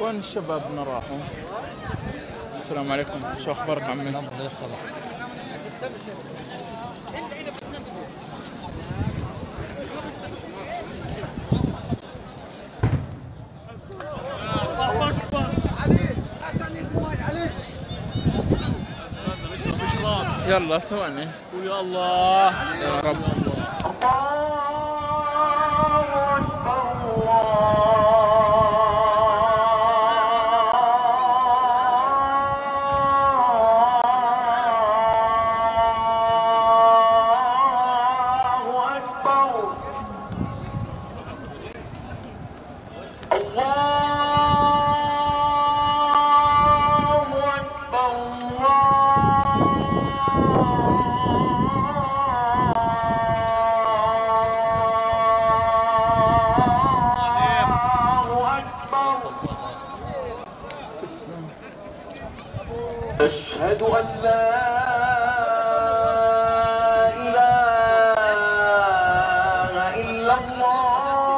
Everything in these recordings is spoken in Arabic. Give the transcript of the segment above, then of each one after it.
وين الشباب راحوا؟ السلام عليكم، شو اخبارك عمي؟ الله يحفظك. الله اكبر عليك، اعطيني المويه عليك. يلا ثواني. ويا الله يا رب. أشهد أن لا إله إلا الله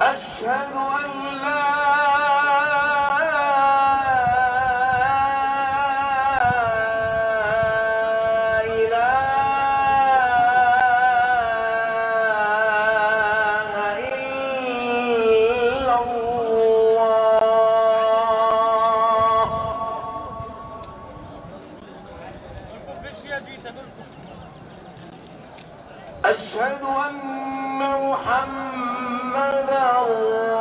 أشهد أن لا أشهد أن محمدا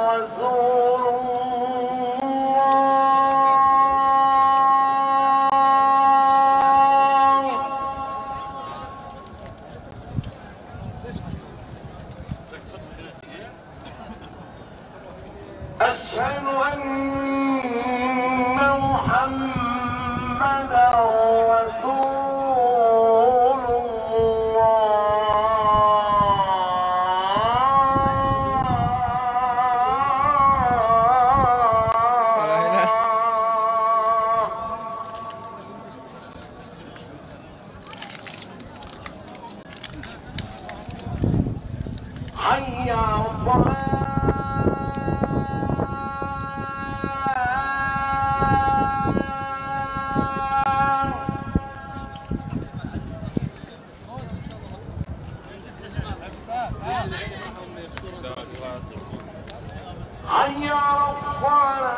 رسول الله أشهد أن محمدا رسول الله حي على الصلاة